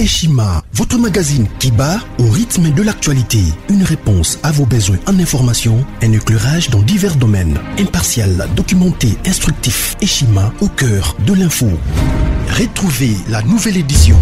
Eshima, votre magazine qui bat au rythme de l'actualité. Une réponse à vos besoins en information, un éclairage dans divers domaines. Impartial, documenté, instructif. Eshima, au cœur de l'info. Retrouvez la nouvelle édition.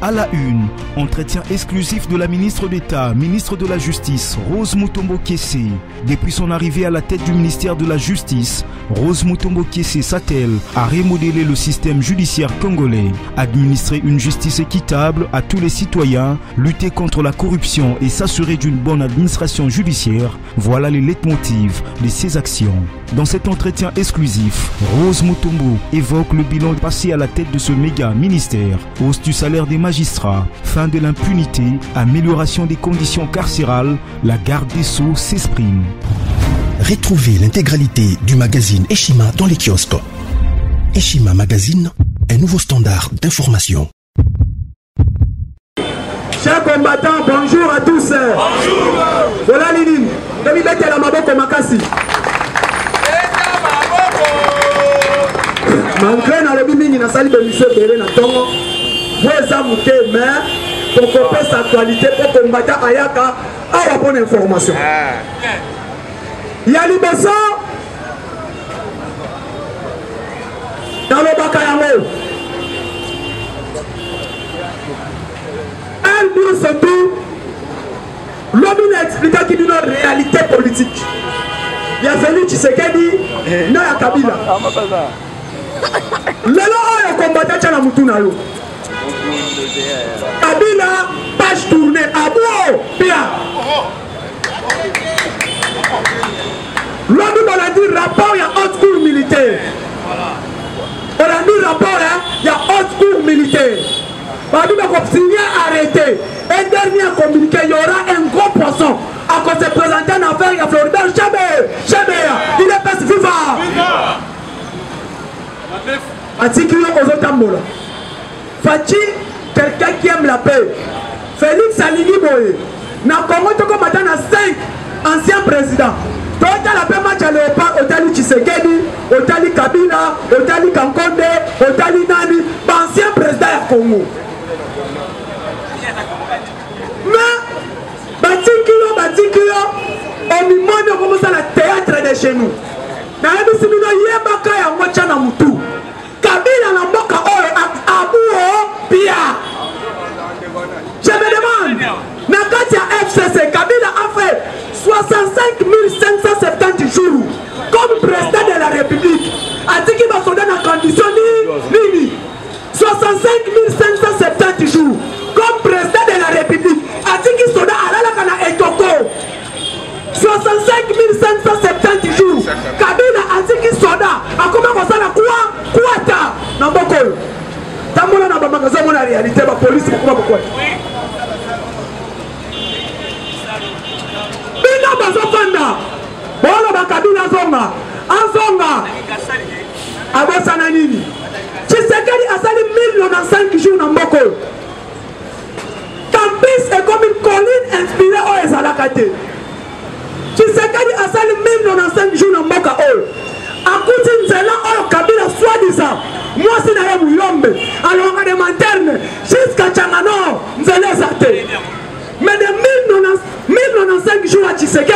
À la une, entretien exclusif de la ministre d'État, ministre de la Justice, Rose Mutombo Kessi. Depuis son arrivée à la tête du ministère de la Justice, Rose Mutombo Kessi s'attelle à remodeler le système judiciaire congolais, administrer une justice équitable à tous les citoyens, lutter contre la corruption et s'assurer d'une bonne administration judiciaire. Voilà les leitmotifs de ses actions. Dans cet entretien exclusif, Rose Mutombo évoque le bilan passé à la tête de ce méga ministère, hausse du salaire des magistrats, fin de l'impunité, amélioration des conditions carcérales, la garde des Sceaux s'exprime. Retrouvez l'intégralité du magazine Eshima dans les kiosques. Eshima Magazine, un nouveau standard d'information. Chers combattants, bonjour à tous. Bonjour. Voilà Lili. Pour couper sa qualité, pour combattre Ayaka à la bonne information. Yali Besso dans le Bakayamo. Un jour surtout, l'homme explique qu'il y a une réalité politique. Il y a Félix Tshisekedi, il y a Kabila. Le nom est combattant Tchanamoutounalo. Kabila, page tournée, Abou, Pia. L'homme on a dit rapport, il y a haute cour militaire. On a dit rapport, il y a haute cour militaire. On a dit arrêté. Et dernier communiqué, il y aura un gros poisson. À cause de présenter en affaire, il y a Floribert Chabert, il est passé vivant. Articulé aux autres tambours. Fatia, quelqu'un qui aime la paix. Félix Salini Boye. Nous avons maintenant 5 anciens présidents. Quand on a la paix, match à l'Europe, on a Tshisekedi, on a Kabila, on a Kankonde, on a Nani, ancien président du Congo. Mais, on me montre comment ça le théâtre de chez nous. Nous avons dit que nous avons tout. Kabila n'a pas Abou Pia. Je me demande, Nakatia FCC, Kabila a fait 65 570 jours comme président de la République. A dit qu'il va se donner la condition ni 65 570 jours comme président de la République. A dit qu'il se donne à la Kana et Toko. 65 570 jours. Kabila a dit qu'il se donne à comment on s'en a quoi? Dans la réalité, la police ne comprend pas pourquoi. Moi, c'est d'ailleurs Lumumba, alors on a des lanternes jusqu'à Tchangano, nous allons sortir. Mais de 1095 jours à Tshisekedi,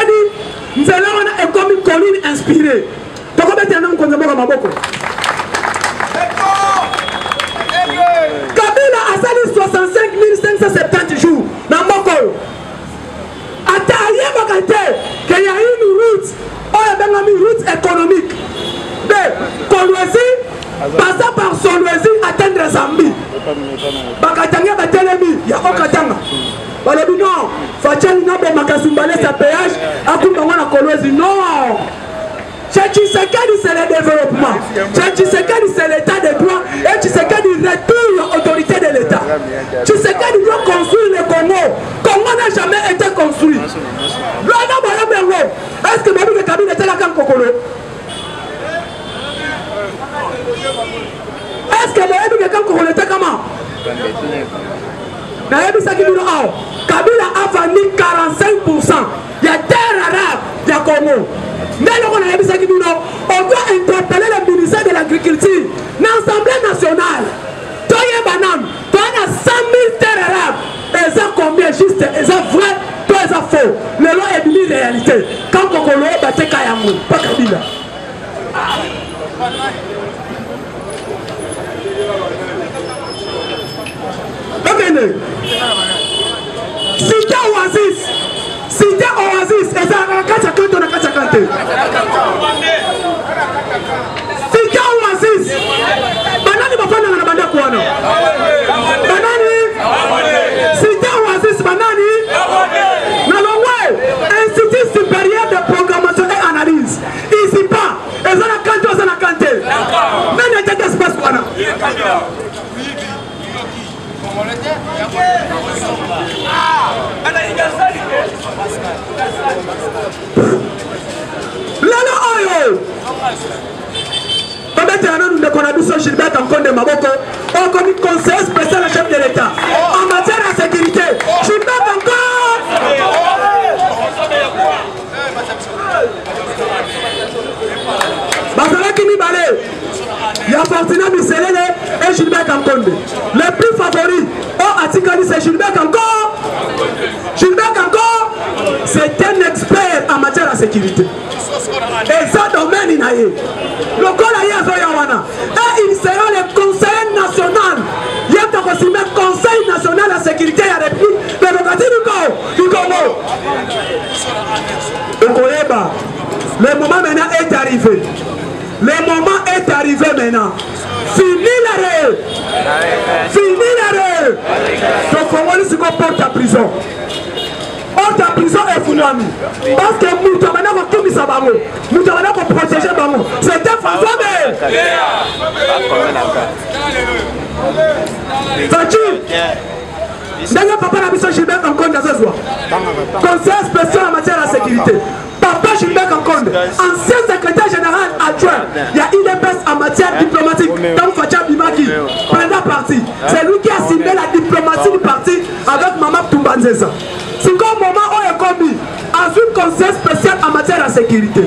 nous allons comme une colline inspirée. Pourquoi maintenant on ne peut pas avoir beaucoup? Kabila a sali 65 570 jours dans Moko. Attends, il y a une route, une route économique. Mais, qu'on passant par son voisin, atteindre Zambie. Bakatanga Batelemi, il y a Okatanga. Balabino, Fatia Bimaki, Makasumbale, sa péage, Akoumana Kolwezi. Non! Tshisekedi, c'est le développement. Tshisekedi, c'est l'état de droit. Et Tshisekedi retourne l'autorité de l'état. Tshisekedi doit construire le Congo. Congo n'a jamais été construit. Est-ce que Babou de Kabila était là quand Kokolo? Est-ce que vous avez comme on était comment? Vous avez vu ça qui nous a. Kabila a vendu 45%. Il y a terre arabe, il y a Congo. Mais on a vu ça qui nous a. On doit interpeller le ministère de l'Agriculture, l'Assemblée nationale. Toye Banane. Cité Oasis, Cité Oasis, et ça a Cité Oasis, banani bafana na banda kuana, banani, Cité Oasis banani, nalongwe, Institut supérieur de programmation et analyse, ici pas, et ça la canté, ça la canté, mais n'était qu'espace kuana. Lalo oyo babete ana nous déconnaissons Gilbert Kakando Maboko au comité conseil spécial à chef de l'État en matière de sécurité. Gilbert Kakando Bazala kimi balé il y a Fortuna Misselele et Gilbert Kakando les plus favoris au article c'est Gilbert Kakando. Gilbert Kakando c'est un expert en matière de sécurité. Et ça domaine inaïe. Le colaïa Zoyawana. Et il sera le conseil national. Il y a un conseil national de sécurité à la République démocratique du Congo. Le moment maintenant est arrivé. Le moment est arrivé maintenant. Fini l'arrêt. Fini l'arrêt. Donc on va lui porte à prison. Porte à prison et Founouami. Parce que nous devons tout ça. Nous devons protéger Bango. C'était François Beya. Fatia. D'ailleurs, papa la mission Gilbert Kakando dans ce soir. Conseil spécial en matière de sécurité. Papa Gilbert Kakando, ancien secrétaire général adjoint, il y a une baisse en matière diplomatique dans Fatia Bimaki, pendant parti. C'est lui qui a signé la diplomatie du parti avec Mama Tumbanzeza. C'est comme moment où il est commis à un conseil spécial en matière de sécurité.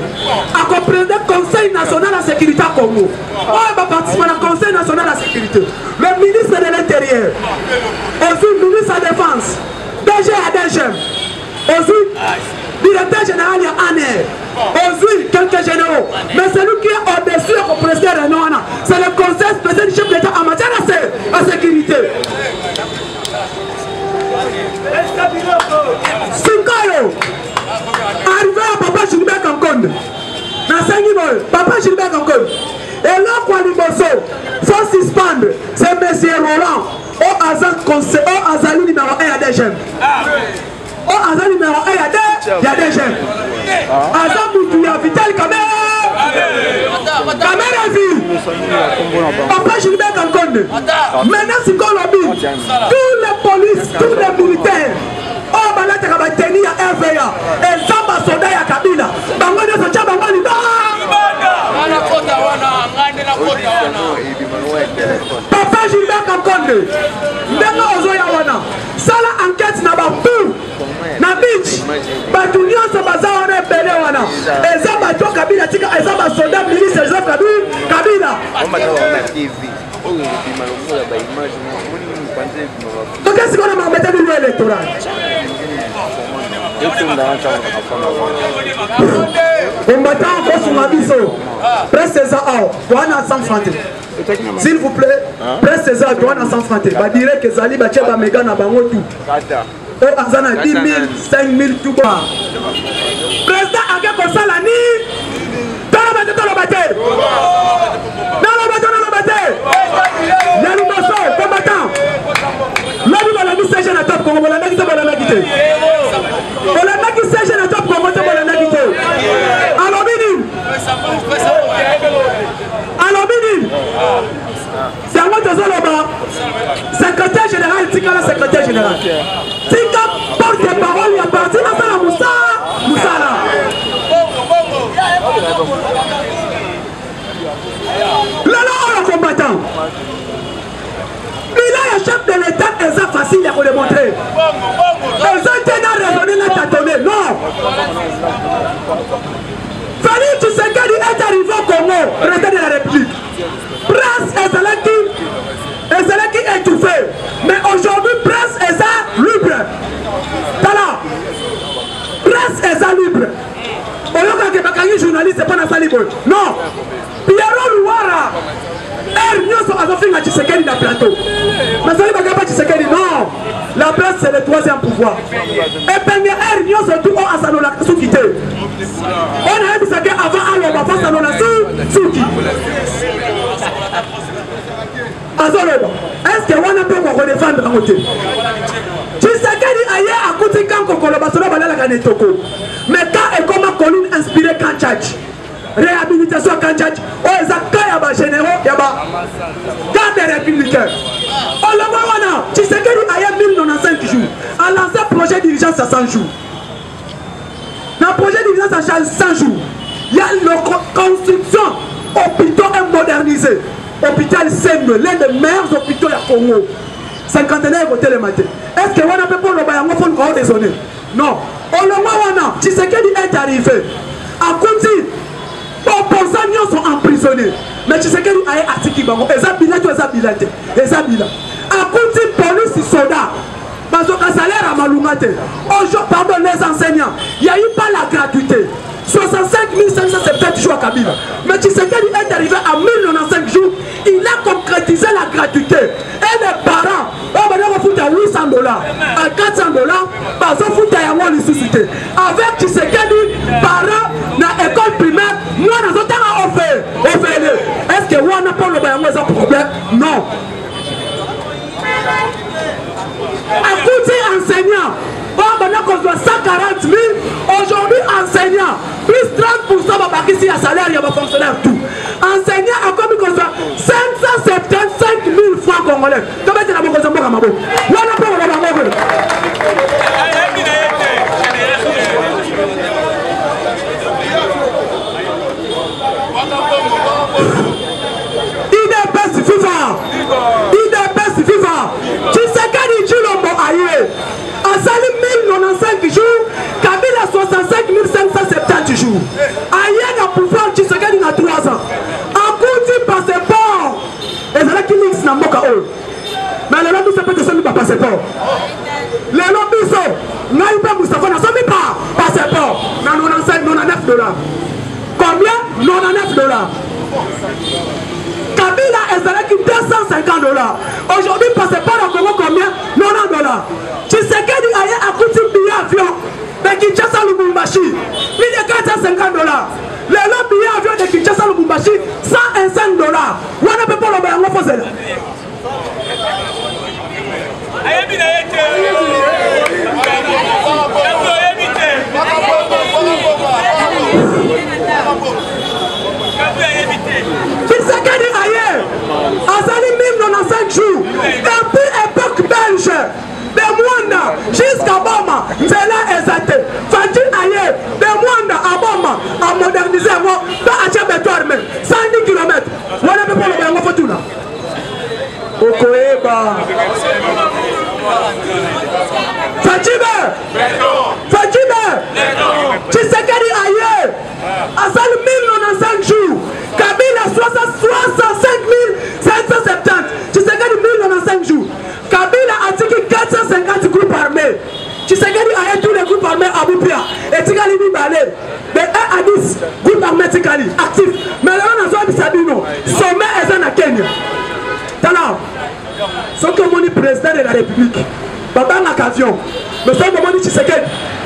À comprendre le Conseil national de la sécurité à Congo. On va participer au Conseil national de la sécurité. Le ministre de l'Intérieur, le ministre de la Défense, DG à DG, directeur général il y a Anne, aujourd'hui quelques généraux, mais celui qui est au-dessus au président Renona, c'est le conseil spécial du chef d'État en matière de sécurité. Sikolo, arrivé à Papa Gilbert Kakando, Nassangimol, Papa Gilbert Kakando, et là quoi l'imbosso, faut suspendre, c'est Monsieur Roland, au hasard conseil, au hasard numéro 1 à DGM. Oh, Azan numéro 1, il y a des jeunes. Azan Boubia, Vital Kamel. Kamel a vu. Papa Gilbert Kakando. Maintenant, c'est qu'on l'a mis. Tous les polices, tous les militaires. Oh, Bala Terabateni à RVA. Et Zamba Soda à Kabila. Bangone Socha Bangone Liba. Papa Gilbert Kakando. Ndema Ozoya Wana. Sala enquête n'a pas tout. Nabich, Batunion Sabaza, on est Beléwana, et Zabato Kabila, et Zabasoda, ministre, Zab Kabila. Donc, qu'est-ce qu'on a embêté du loi électoral? On m'attend encore sur ma biseau. Presse César, douane à 100 francs. S'il vous plaît, presse César, douane à 100 francs. Bah, direct que Zali, bah, tiens, bah, méga, n'a pas tout. Oh, Azana, 10 000, 5 000, tout bas. Président Agako Salani, dans la bataille, secrétaire général, Tika la secrétaire général. Tika porte-parole, il appartient à Sala Moussa. Moussala. Là, on est combattant. Mais là, le chef de l'État, elle est facile à redémontrer. Elles ont été dans raisonner, la tâtonner. Non. Félix Tshisekedi est arrivé au Congo, président de la République. Prince Ezalaki étouffé, mais aujourd'hui Prince Ezalaki libre. Voilà, Prince Ezalaki libre. On a dit que les journalistes ne sont pas dans la salle. Non, Pierrot Louara, Non, la presse c'est le troisième pouvoir. Et première réunion c'est tout à sa sous-quitté. On a vu ça qu'avant on va faire sa sous-quitté. Est-ce qu'on a peur qu'on défende à côté? Tshisekedi ailleurs à côté quand Kokolo Basolo Balala Kanetoko. Mais quand et comment Colline inspiré Kanchach? Réhabilitation Kanchach. Oh, ils accueillent les généraux, ils accueillent les républicains. On le voit, on a. Tshisekedi ailleurs 1095 jours. A lancé un projet d'urgence à 100 jours. Dans projet d'urgence à 100 jours, il y a la construction hôpitaux et modernisés. Hôpital Sembe, l'un des meilleurs hôpitaux à Congo. 59 côté le matin. Est-ce que on a pour le Bayamo pour nous raisonner? Non. On le voit, Tshisekedi est arrivé. À Kouti, opposants sont emprisonnés. Mais Tshisekedi a articulé. Ezabila. À Kouti, police soda. Parce que salaire à Maloumate. Aujourd'hui, pardon, les enseignants. Il n'y a eu pas la gratuité. 65 570 jours à Kabila. Mais Tshisekedi est arrivé à 1095 jours. Il a concrétisé la gratuité. Et les parents, on va foutre à $800, à $400, parce qu'on fout à Yamon les susciter. Avec Tshisekedi, parents, dans l'école primaire, nous on a tant à offrir. Est-ce que on n'a pas le Bayamon un problème? Non. À côté enseignants, maintenant qu'on doit 140 000, aujourd'hui enseignants, plus 30% va partir ici à salaire, il y a un fonctionnaire tout. Enseignants, à combien qu'on soit 575 000 francs congolais. Comment est-ce que vous avez un peu de temps? Vous avez un peu de temps? Il est best vivant. Tu sais qu'il dit l'homme aïe. En salut 1095 jours, Kabila 65 570 jours. Aïe n'a pouvoir, tu sais qu'il a 3 ans. En coutu par ses ports. Et c'est là qu'il mixe dans mon cas. Mais le lobby, c'est pas que ça ne va pas ses ports. Le lobby, c'est n'a pas Moustapha, n'a pas passé port. Dans 95, $99. Combien? $99. Kabila est allé qui $250. Aujourd'hui, passez pas dans le Congo combien? $90. Tshisekedi a coûté un billet avion de Kinshasa Lubumbashi. Il est $450. Le long billet avion de Kinshasa Lubumbashi, $105. On ne peut pas le bailler, on fait Tshisekedi ailleurs, en salut 1095 jours, depuis l'époque belge, de Mwanda jusqu'à Boma, Nzela Ezate, Fatia ailleurs, de Mwanda à Boma, à moderniser, à Fatia Bimaki, 110 km. On ne peut pas le faire, on fait tout là. Okoeba. Fatima, Tshisekedi ailleurs, en salut 1095 jours. Kabila 65 770. Tshisekedi 1095 jours. Kabila a tiré 450 groupes armés. Tshisekedi a eu tous les groupes armés à Boubia. Et Tikali Mibale. De 1 à 10 groupes armés Tikali actifs. Mais là on a besoin de Sabino. Sommet est en Kenya. Tala. Ce que mon président de la République. Baba n'a avion. Mais ce que mon Tshisekedi.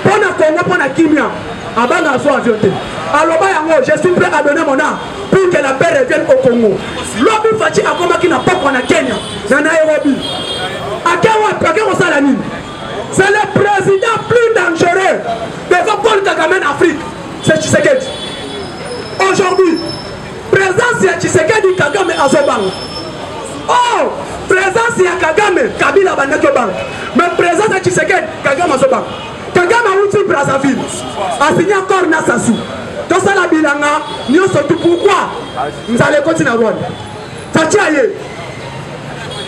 Pour la Congo, pour la Kimia. Avant d'avoir violenté. Alors, je suis prêt à donner mon âme pour que la paix revienne au Congo. L'homme Fati a combattu qui n'a pas qu'on a Kenya, dans Nairobi. À Kenya, on s'allie. C'est le président plus dangereux devant Paul Kagame en Afrique. C'est Tshisekedi. Aujourd'hui, présence de Tshisekedi, Kagame et Azobang. Oh, présence de Kagame, Kabila Banakobang. Mais présence de Tshisekedi, Kagame Azobang. Kagame a outil Brazzaville, a signé encore Nassassou. Dans ça, la bilanga, nous sommes tout pourquoi nous allons continuer à Rwanda. Fatia aye.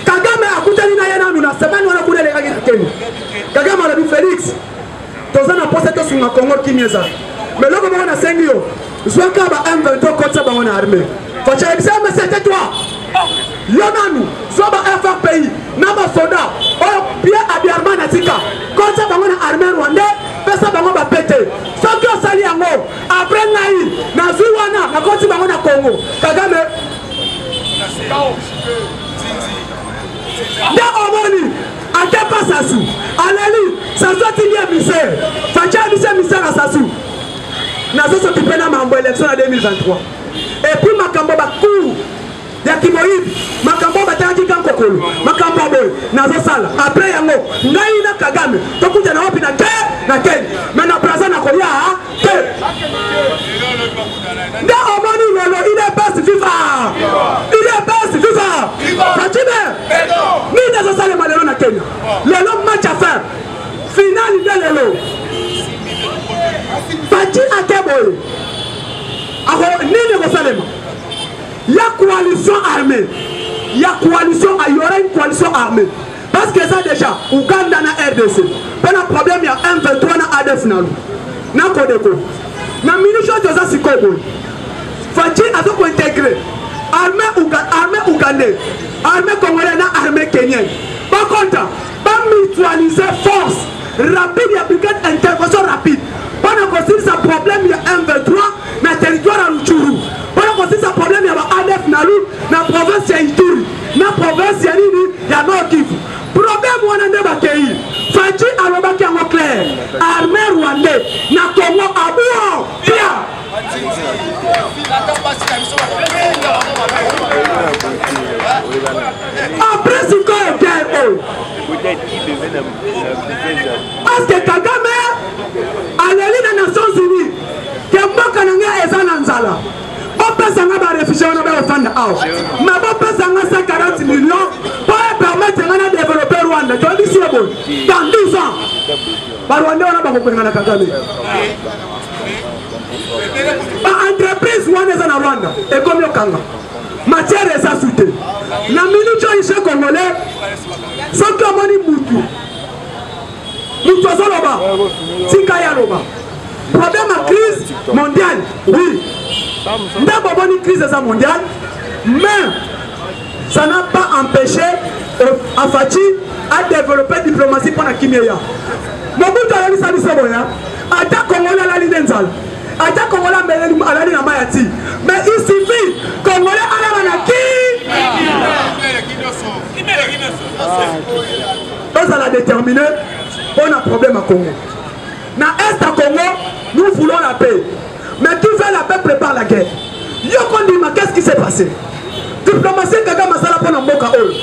Kagame a coûté l'inayana, nous n'avons pas coûté les règles. Kagame a dit Félix, dans un apposé de son Congo qui n'y est pas. Mais là, on a 5 millions. Zwakaba M23 contre ça, on a armé. Fatia aye, mais c'était toi. Yonanu, Zoba FRPI, Nama Soda, Pierre Abiarma Natika, quand ça va en armée rwandais, ça va péter. Sans que ça l'y mot, après Naï, Nazuwana, la Congo, Kagame, Parce que ça déjà, Ouganda na RDC. Pas de problème, il y a m 23 na ADF na lu. Na Kodeko. Na ministre de Zasikobo. Fatia a donc intégré armée ougandais, armée congolaise na armée kenyenne. Par contre, pas mutualiser force rapide et appliquer intervention rapide. Pas de construire ça problème, il y a m 23 na territoire à Luchuru. Pas de construire ça problème, il y a ADF na lu na province ya Ituri. La province Yanini, il y a un kiff. Problème, on a débattu. Fati Aloba qui est clair. Armée rwandaise, n'a qu'à moi à boire. Bien. Après, c'est quoi le gars? Parce que Kagame, à l'élite des Nations Unies, qui est Mokananga et Zananzala. Mais on peut s'engager 140 millions pour permettre de développer Rwanda. Dans 12 ans, Rwanda on va comprendre Kagame. Entreprise Rwanda en Rwanda et comme le Kanga. Matière est assoutée. La minute où il congolais, sans que Moutou. Moutou Zoloba, Tikaya Loba. Problème à crise mondiale, oui. D'abord, une crise mondiale, mais ça n'a pas empêché Afati à développer la diplomatie pour la Kiméya. Mon bout de la liste à ta Congolais à la Lidenzal, à ta Congolais à la Linamayati. Mais il suffit, Congolais à la Manaki. On a déterminé, on a un problème à Congo. Dans l'Est à Congo, nous voulons la paix. Mais tu veux la paix, prépare la guerre. Yokondima, qu'est-ce qui s'est passé? Diplomatie Kagame Sala pour Namboka Ol.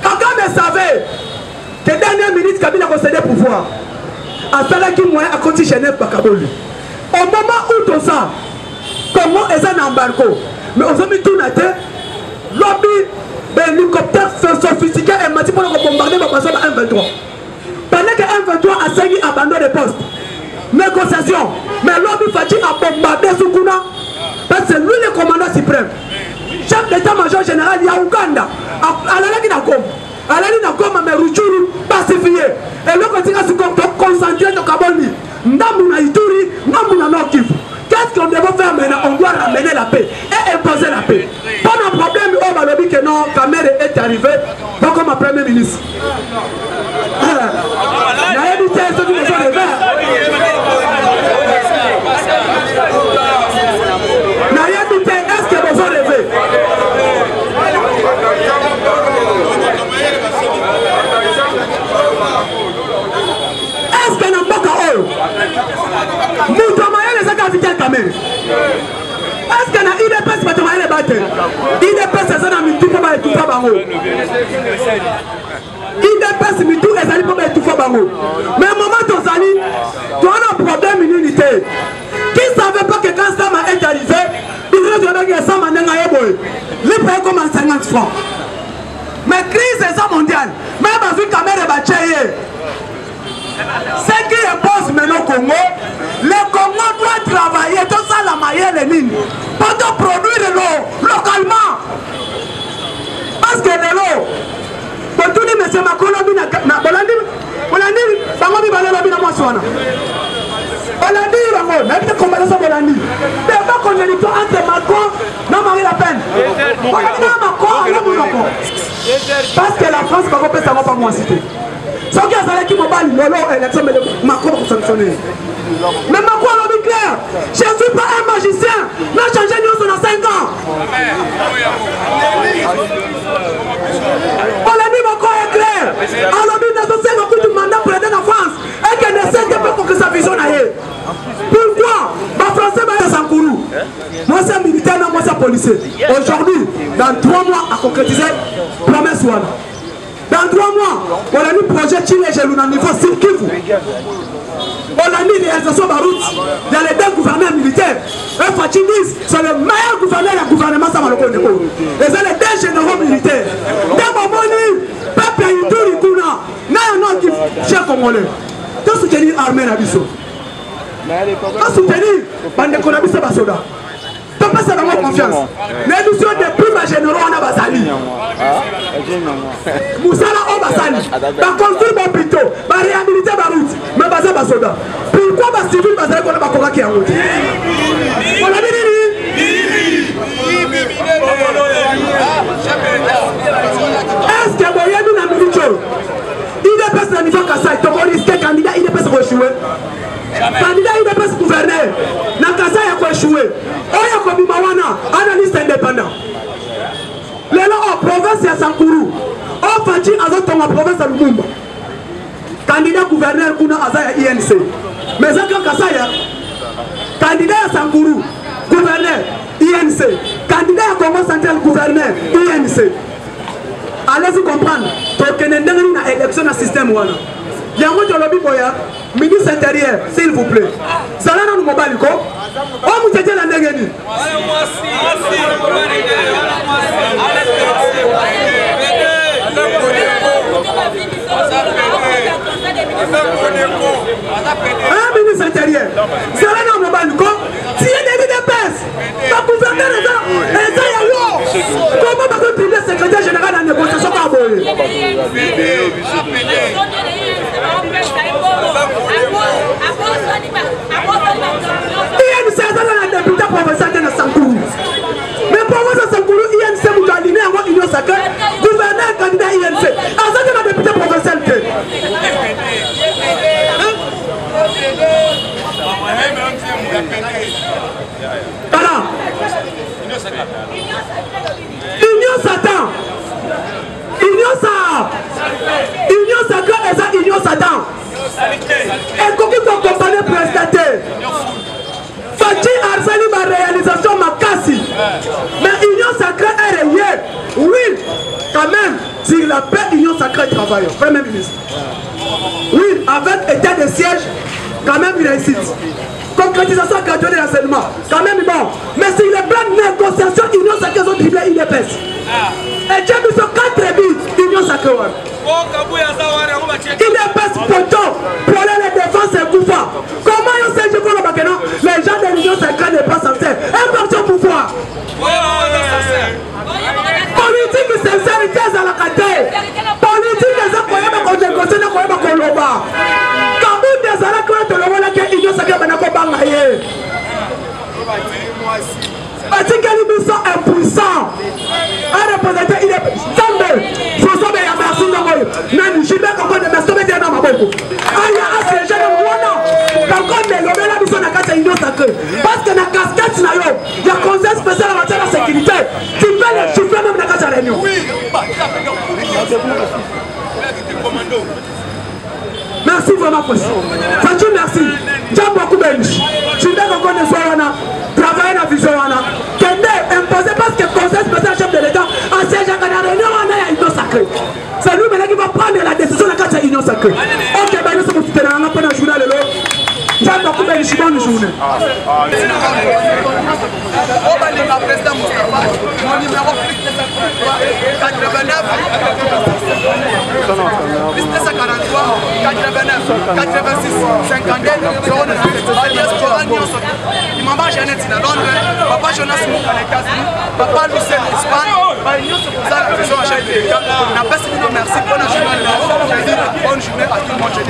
Kagame savait que dernière minute Kabila concédait le pouvoir. A Sala qui moyen à côté Genève Bakaboli. Au moment où tout ça, comment est-ce un embargo? Mais on s'est mis tout à terre. Lobby, ben hélicoptère sophistiqué et mati pour bombarder ma personne à M23. Pendant que M23 a saigné abandon des postes. Négociation, mais l'homme Fati a bombardé Soukouna parce que c'est lui le commandant suprême. Chef d'état-major général, il y a Ouganda. À la ligne d'Akom, à la ligne d'Akom, mais Ruchuru, pacifié. Et l'autre, il y a concentré de Kaboni. N'amouna Ituri, n'amouna Nokif. Qu'est-ce qu'on doit faire maintenant? On doit ramener la paix et imposer la paix. Pas de problème, on va le dire que non, Kamere est arrivé, pas comme un premier ministre. Est-ce qu'on a eu des passes pour les battre? Il dépasse les gens à Mitou pour les tout faire. Il dépasse Mitou et Zali pour les tout faire. Mais au moment où Zali, tu as un problème d'unité. Qui ne savait pas que quand Sama est arrivé, il retournait que Sama n'est pas éboyé. Les prêts comme en 50 francs. Mais crise est ça mondiale. Même à vu quand même les battre. Ce qui impose maintenant au Congo, le Congo doit travailler tout ça la maille les mines pour de produire l'eau localement. Parce que l'eau, pour tout dire, monsieur Macron, parce que la France va couper ça pas moins cité. Sans qu'il y a qui m'a pas dit, Macron va sanctionner. Mais Macron a dit clair, cœur. Je ne suis pas un magicien. N'a changé nous en 5 ans. On l'a mis encore éclair. On l'a mis dans un 5 ans du mandat pour la France. Et qu'elle ne sait pas pour que sa vision aille. Pourquoi ma français va être à Sanguru. Moi c'est militaire, non, moi c'est policier. Aujourd'hui, dans 3 mois à concrétiser, promesse Wana. Dans 3 mois, on a mis projet Chile et Gelou dans le niveau sur Kivu. On a mis les réalisations Barout dans les 2 gouverneurs militaires. Un Fatidis, c'est le meilleur gouverneur du gouvernement Samaloko Neko. Et c'est les 2 généraux militaires. D'un moment, peuple Yindou Rikuna, n'a un autre chef congolais. Tout soutenu l'armée Nabiso. Tout soutenu, bande économie, c'est Basoda. Je ne peux pas faire vraiment confiance. Mais nous sommes des plus généraux en Abazali. Moussala en Abazali. Pour construire mon hôpital, pour réhabiliter ma route, mais basé ma soldat. Pourquoi ma civile basée qu'on a ma coca qui est en route? On a dit est-ce que Boya nous n'a mis du tout? Il est passé à niveau Kassai, ton risque candidat, il est passé à échouer. Candidat, il est passé gouverneur. Nakasa a échoué. Mawana, analyste indépendant. Les gens en province à Sanguru, en Fati, en province à Lumumba. Candidat gouverneur Kuna Azaya INC. Mais ça, quand candidat à Sanguru, gouverneur INC. Candidat à Congo central, gouverneur INC. Allez-y comprendre. Pour que nous ayons une élection dans le système. Il y a un lobby boya, ministre intérieur, s'il vous plaît. Ça là nous mobile quoi? On vous dit la ndengeni. Un ministre intérieur. Ça là nous mobile quoi? Si il y a des dépenses, pas gouverner les gens. Et ça y a l'eau. Comment va continuer le secrétaire général en négociation par Boye? INC est dans la députée provinciale de Sanguru. Mais province de Sanguru, INC est dans l'Union Sacrée, gouverneur candidat INC. En tant que la députée provinciale de. Alors, l'Union Satan. Union Sacrée et ça, Union Satan. Et qu'on peut accompagner prestataire. Fati Arsani ma réalisation ma casse. Mais union sacrée est réelle. Oui, quand même, sur la paix, union sacrée travaille. Premier ministre. Oui, avec état de siège, quand même il réussit. Concrétisation graduelle de l'enseignement, quand même bon. Mais sur les plans de négociation, union sacrée sont triplées, une épaisse. Et Dieu nous a 4 buts, union sacrée. Il ne passe pourtant pour les défenses et pouvoir. Comment on sait que vous le maintenant les gens de l'Union sacrée ne pas censés. Un parti au pouvoir. Politique de sincérité à la caté. Politique des incroyables qu'on négocie, des incroyables qu'on le bat. Quand vous des incroyables qu'on le bat, l'Union sacrée ne peut pas gagner. Parce que nous sommes impuissants. Un représentant, il est tombé. François Beya, merci de moi. Même Gilbert Kakando, merci de m'aider dans ma boîte. Il y a un siège de Rwanda. Kakando, mais le meilleur mission n'a qu'à Union sacrée. Parce que la casquette, il y a un conseil spécial en matière de sécurité. Tu peux le chiffrer même dans la réunion. Oui, merci vraiment, François. Fatou, merci. J'ai beaucoup béni. Gilbert Kakando, sois Rwanda. Travailler la vision, Kende, imposé parce que le conseil spécial chef de l'État, en siège à la réunion, on a l'union sacrée. C'est lui maintenant qui va prendre la décision de la l'union sacrée. Ok, ben nous sommes soutenus, on a pas dans le journal de l'eau. J'ai beaucoup de choses dans le journal. Mon numéro plus de 89, plus de 53, 89, 86, 52, Maman Jeannette à Londres, Papa Jonas Mouk à l'États-Unis, Papa Lucien en Espagne, Pagnon se pose à la maison à chaque pays. N'a pas si vous merci pour la journée. Bonne journée à tout le monde.